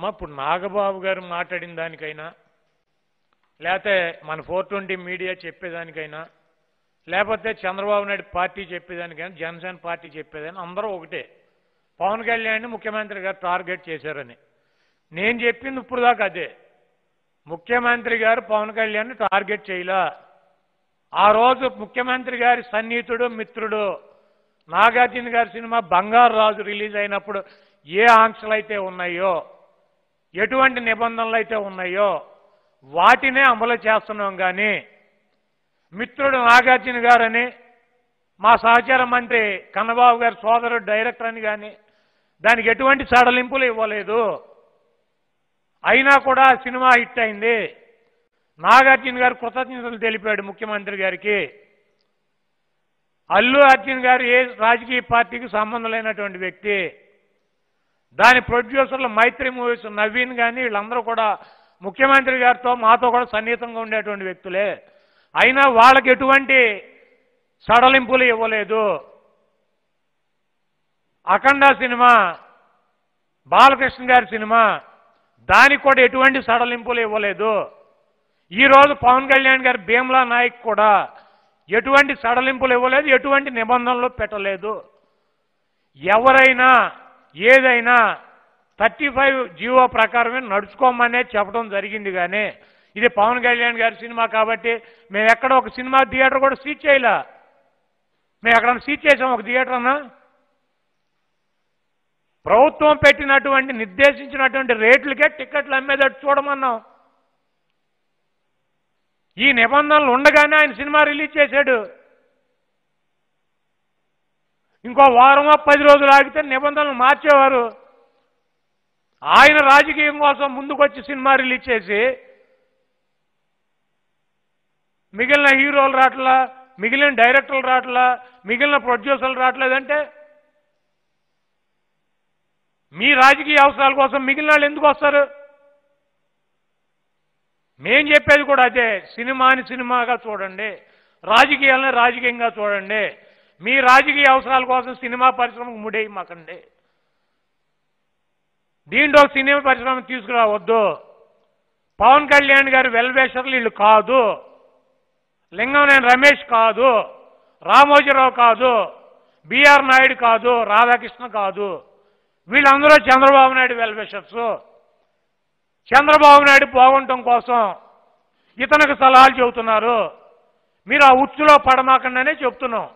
అమ్మ ఇప్పుడు నాగబాబు గారు మాట్లాడిన దానికైనా లేకపోతే మన 420 మీడియా చెప్పేదానికైనా లేకపోతే చంద్రబాబు నాయుడు పార్టీ చెప్పేదానికైనా జనసేన పార్టీ చెప్పేదని అందరూ ఒకటే పవన్ కళ్యాణ్ని ముఖ్యమంత్రి గారు టార్గెట్ చేశారని. నేను చెప్పింది ఇప్పుడు దాకా అదే, ముఖ్యమంత్రి గారు పవన్ కళ్యాణ్ని టార్గెట్ చేయలా. ఆ రోజు ముఖ్యమంత్రి గారి సన్నిహితుడు మిత్రుడు నాగార్జున గారి సినిమా బంగారు రాజు రిలీజ్ అయినప్పుడు ఏ ఆంక్షలు అయితే ఉన్నాయో ఎటువంటి నిబంధనలు అయితే ఉన్నాయో వాటినే అమలు చేస్తున్నాం. కానీ మిత్రుడు నాగార్జున గారని మా సహచార మంత్రి కన్నబాబు గారి సోదరుడు డైరెక్టర్ అని కానీ దానికి ఎటువంటి సడలింపులు ఇవ్వలేదు. అయినా కూడా సినిమా హిట్ అయింది. నాగార్జున గారు కృతజ్ఞతలు తెలిపాడు ముఖ్యమంత్రి గారికి. అల్లు అర్జున్ గారు ఏ రాజకీయ పార్టీకి సంబంధం లేనటువంటి వ్యక్తి, దాని ప్రొడ్యూసర్లు మైత్రి మూవీస్ నవీన్ కానీ వీళ్ళందరూ కూడా ముఖ్యమంత్రి గారితో మాతో కూడా సన్నిహితంగా ఉండేటువంటి వ్యక్తులే. అయినా వాళ్ళకి ఎటువంటి సడలింపులు ఇవ్వలేదు. అఖండ సినిమా, బాలకృష్ణ గారి సినిమా, దానికి కూడా ఎటువంటి సడలింపులు ఇవ్వలేదు. ఈరోజు పవన్ కళ్యాణ్ గారు భీమలా నాయక్ కూడా ఎటువంటి సడలింపులు ఇవ్వలేదు, ఎటువంటి నిబంధనలు పెట్టలేదు. ఎవరైనా ఏదైనా 35 జీవో ప్రకారమే నడుచుకోమనే చెప్పడం జరిగింది. కానీ ఇది పవన్ కళ్యాణ్ గారి సినిమా కాబట్టి మేము ఎక్కడ ఒక సినిమా థియేటర్ కూడా సీట్ చేయలే. మేము ఎక్కడన్నా సీట్ చేసాం ఒక థియేటర్ అన్నా? ప్రభుత్వం పెట్టినటువంటి నిర్దేశించినటువంటి రేట్లకే టికెట్లు అమ్మేదట్టు చూడమన్నాం. ఈ నిబంధనలు ఉండగానే ఆయన సినిమా రిలీజ్ చేశాడు. ఇంకో వారమో 10 రోజులు ఆగితే నిబంధనలు మార్చేవారు. ఆయన రాజకీయం కోసం ముందుకొచ్చి సినిమా రిలీజ్ చేసి మిగిలిన హీరోలు రాట్లా, మిగిలిన డైరెక్టర్లు రాట్లా, మిగిలిన ప్రొడ్యూసర్లు రావట్లేదంటే మీ రాజకీయ అవసరాల కోసం మిగిలిన వాళ్ళు ఎందుకు వస్తారు? మేం చెప్పేది కూడా అదే, సినిమాని సినిమాగా చూడండి, రాజకీయాలని రాజకీయంగా చూడండి. మీ రాజకీయ అవసరాల కోసం సినిమా పరిశ్రమకు ముడేయమాకండి. దీంట్లో సినిమా పరిశ్రమ తీసుకురావద్దు. పవన్ కళ్యాణ్ గారు వెల్వేషర్లు వీళ్ళు కాదు, లింగంనేని రమేష్ కాదు, రామోజీరావు కాదు, బిఆర్ నాయుడు కాదు, రాధాకృష్ణ కాదు, వీళ్ళందరూ చంద్రబాబు నాయుడు వెల్వేషర్స్. చంద్రబాబు నాయుడు పోగొట్టడం కోసం ఇతనికి సలహాలు చెబుతున్నారు. మీరు ఆ ఉచ్చులో పడమాకండానే చెప్తున్నాం.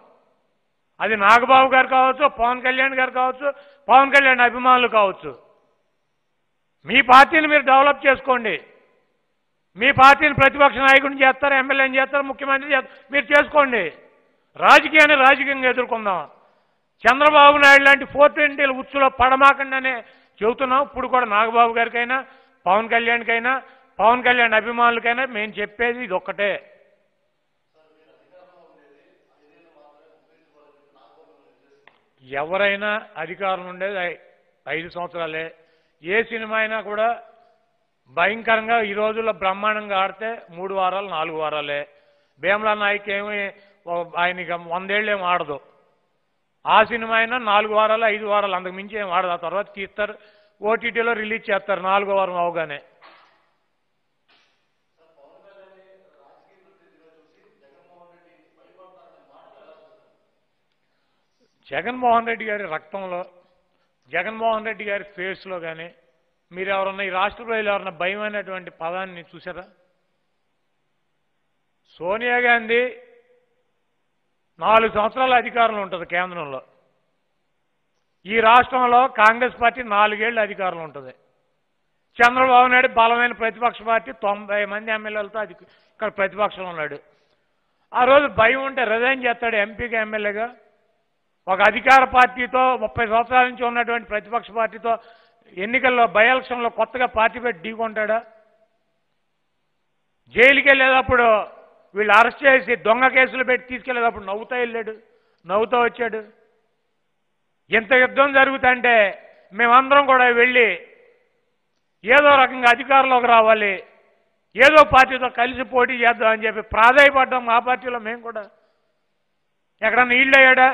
అది నాగబాబు గారు కావచ్చు, పవన్ కళ్యాణ్ గారు కావచ్చు, పవన్ కళ్యాణ్ అభిమానులు కావచ్చు. మీ పార్టీని మీరు డెవలప్ చేసుకోండి. మీ పార్టీని ప్రతిపక్ష నాయకుడిని చేస్తారు, ఎమ్మెల్యేని చేస్తారు, ముఖ్యమంత్రిని చేస్తారు, మీరు చేసుకోండి. రాజకీయాన్ని రాజకీయంగా ఎదుర్కొందాం. చంద్రబాబు నాయుడు లాంటి 420 ఉచ్చులో పడమాకండానే చెబుతున్నాం. ఇప్పుడు కూడా నాగబాబు గారికైనా పవన్ కళ్యాణ్కైనా పవన్ కళ్యాణ్ అభిమానులకైనా మేము చెప్పేది ఇది ఒక్కటే. ఎవరైనా అధికారం ఉండేది 5 సంవత్సరాలే. ఏ సినిమా అయినా కూడా భయంకరంగా ఈ రోజుల్లో బ్రహ్మాండంగా ఆడితే 3 వారాలు 4 వారాలే. భీమలా నాయక్ ఏమి ఆయన 100 ఏళ్ళు ఏమి ఆడదు. ఆ సినిమా అయినా 4 వారాలు 5 వారాలు అంతకు మించి ఏమి ఆడదు. ఆ తర్వాత తీస్తారు, ఓటీటీలో రిలీజ్ చేస్తారు 4వ వారం అవగానే. జగన్మోహన్ రెడ్డి గారి రక్తంలో, జగన్మోహన్ రెడ్డి గారి ఫేస్లో కానీ మీరు ఎవరన్నా ఈ రాష్ట్ర ప్రజలు ఎవరన్నా భయం అనేటువంటి పదాన్ని చూసారా? సోనియా గాంధీ 4 సంవత్సరాల అధికారంలో ఉంటుంది కేంద్రంలో. ఈ రాష్ట్రంలో కాంగ్రెస్ పార్టీ 4 ఏళ్ళు అధికారంలో ఉంటుంది. చంద్రబాబు నాయుడు బలమైన ప్రతిపక్ష పార్టీ, 90 మంది ఎమ్మెల్యేలతో ఇక్కడ ప్రతిపక్షంలో ఉన్నాడు. ఆ రోజు భయం ఉంటే రిజైన్ చేస్తాడు ఎంపీగా, ఎమ్మెల్యేగా. ఒక అధికార పార్టీతో 30 సంవత్సరాల నుంచి ఉన్నటువంటి ప్రతిపక్ష పార్టీతో ఎన్నికల్లో బై ఎలక్షన్లో కొత్తగా పార్టీ పెట్టి ఢీకొంటాడా? జైలుకి వెళ్ళేటప్పుడు వీళ్ళు అరెస్ట్ చేసి దొంగ కేసులు పెట్టి తీసుకెళ్ళేటప్పుడు నవ్వుతూ వెళ్ళాడు, నవ్వుతూ వచ్చాడు. ఎంత యుద్ధం జరుగుతుంటే మేమందరం కూడా వెళ్ళి ఏదో రకంగా అధికారంలోకి రావాలి, ఏదో పార్టీతో కలిసి పోటీ చేద్దామని చెప్పి ప్రాధాయపడ్డాం. మా పార్టీలో మేము కూడా ఎక్కడన్నా ఈళ్ళు అయ్యాడా?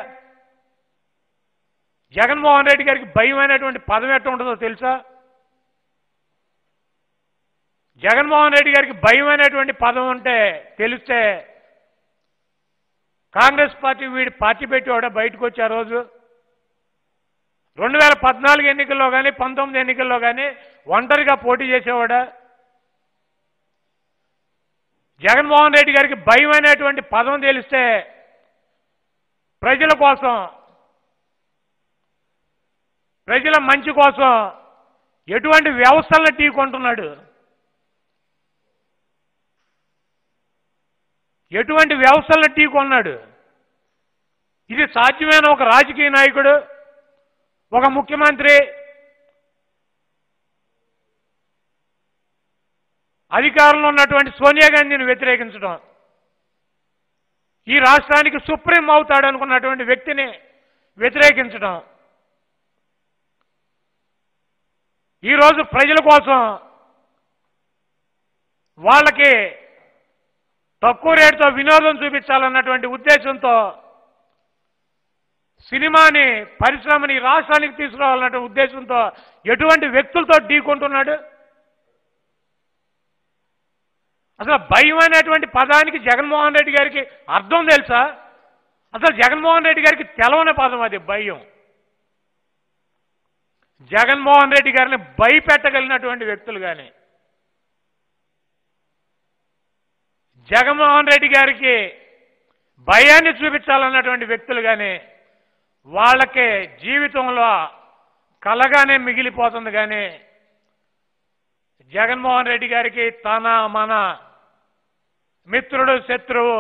జగన్మోహన్ రెడ్డి గారికి భయం అనేటువంటి పదం ఎట్లా ఉంటుందో తెలుసా? జగన్మోహన్ రెడ్డి గారికి భయమైనటువంటి పదం అంటే తెలిస్తే కాంగ్రెస్ పార్టీ వీడి పార్టీ పెట్టేవాడ బయటకు వచ్చి ఆ రోజు 2014 ఎన్నికల్లో కానీ 19 ఎన్నికల్లో కానీ ఒంటరిగా పోటీ చేసేవాడ. జగన్మోహన్ రెడ్డి గారికి భయమైనటువంటి పదం తెలిస్తే ప్రజల కోసం ప్రజల మంచి కోసం ఎటువంటి వ్యవస్థలను టీకొంటున్నాడు, ఎటువంటి వ్యవస్థలను టీకొన్నాడు. ఇది సాధ్యమైన ఒక రాజకీయ నాయకుడు, ఒక ముఖ్యమంత్రి, అధికారంలో ఉన్నటువంటి సోనియా గాంధీని వ్యతిరేకించడం, ఈ రాష్ట్రానికి సుప్రీం అవుతాడు అనుకున్నటువంటి వ్యక్తిని వ్యతిరేకించడం, ఈరోజు ప్రజల కోసం వాళ్ళకి తక్కువ రేటుతో వినోదం చూపించాలన్నటువంటి ఉద్దేశంతో సినిమాని పరిశ్రమని రాష్ట్రానికి తీసుకురావాలన్న ఉద్దేశంతో ఎటువంటి వ్యక్తులతో ఢీకొంటున్నాడు. అసలు భయం అనేటువంటి పదానికి జగన్మోహన్ రెడ్డి గారికి అర్థం తెలుసా? అసలు జగన్మోహన్ రెడ్డి గారికి తెలవని పదం అది భయం. జగన్మోహన్ రెడ్డి గారిని భయపెట్టగలిగినటువంటి వ్యక్తులు కానీ, జగన్మోహన్ రెడ్డి గారికి భయాన్ని చూపించాలన్నటువంటి వ్యక్తులు కానీ వాళ్ళకే జీవితంలో కలగానే మిగిలిపోతుంది. కానీ జగన్మోహన్ రెడ్డి గారికి తన మన మిత్రుడు శత్రువు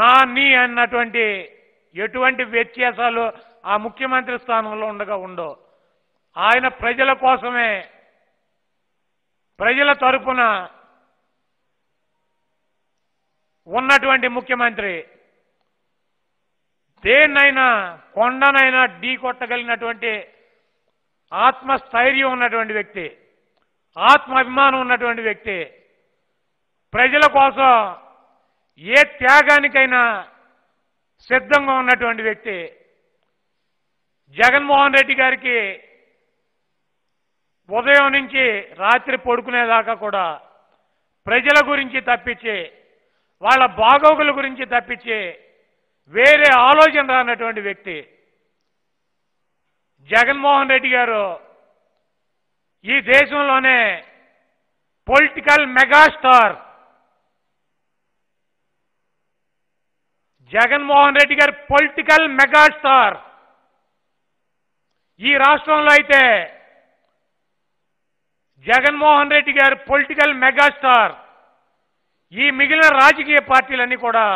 నా నీ అన్నటువంటి ఎటువంటి వ్యత్యాసాలు ఆ ముఖ్యమంత్రి స్థానంలో ఉండగా ఉండవు. ఆయన ప్రజల కోసమే, ప్రజల తరపున ఉన్నటువంటి ముఖ్యమంత్రి. దేన్నైనా కొండనైనా ఢీ కొట్టగలిగినటువంటి ఆత్మస్థైర్యం ఉన్నటువంటి వ్యక్తి, ఆత్మాభిమానం ఉన్నటువంటి వ్యక్తి, ప్రజల కోసం ఏ త్యాగానికైనా సిద్ధంగా ఉన్నటువంటి వ్యక్తి. జగన్మోహన్ రెడ్డి గారికి ఉదయం నుంచి రాత్రి పడుకునేదాకా కూడా ప్రజల గురించి తప్పించి, వాళ్ళ బాగోగుల గురించి తప్పించి వేరే ఆలోచన రానటువంటి వ్యక్తి జగన్మోహన్ రెడ్డి గారు. ఈ దేశంలోనే పొలిటికల్ మెగాస్టార్ జగన్మోహన్ రెడ్డి గారు, పొలిటికల్ మెగాస్టార్. ఈ రాష్ట్రంలో అయితే జగన్మోహన్ రెడ్డి గారు పొలిటికల్ మెగాస్టార్. ఈ మిగిలిన రాజకీయ పార్టీలన్నీ కూడా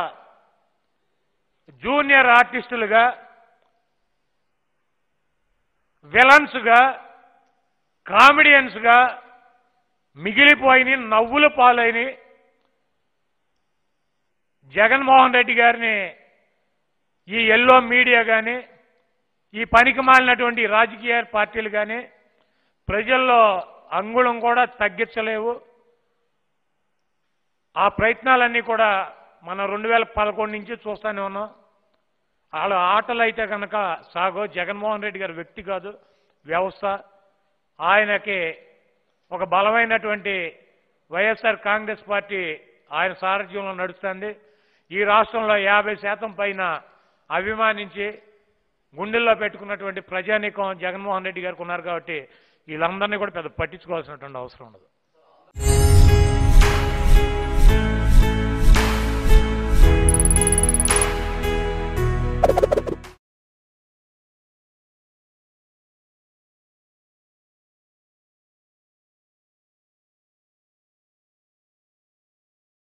జూనియర్ ఆర్టిస్టులుగా, విలన్స్గా, కామెడియన్స్గా మిగిలిపోయిన, నవ్వుల పాలైన జగన్మోహన్ రెడ్డి గారిని ఈ ఎల్లో మీడియా కానీ, ఈ పనికి మాలినటువంటి రాజకీయ పార్టీలు కానీ ప్రజల్లో అంగుళం కూడా తగ్గించలేవు. ఆ ప్రయత్నాలన్నీ కూడా మనం 2011 నుంచి చూస్తూనే ఉన్నాం. వాళ్ళ ఆటలు అయితే కనుక సాగో. జగన్మోహన్ రెడ్డి గారు వ్యక్తి కాదు, వ్యవస్థ. ఆయనకి ఒక బలమైనటువంటి వైఎస్ఆర్ కాంగ్రెస్ పార్టీ ఆయన సారథ్యంలో నడుస్తుంది. ఈ రాష్ట్రంలో 50% పైన అభిమానించి గుండెల్లో పెట్టుకున్నటువంటి ప్రజానీకం జగన్మోహన్ రెడ్డి గారికి ఉన్నారు కాబట్టి వీళ్ళందరినీ కూడా పెద్ద పట్టించుకోవాల్సినటువంటి అవసరం ఉండదు.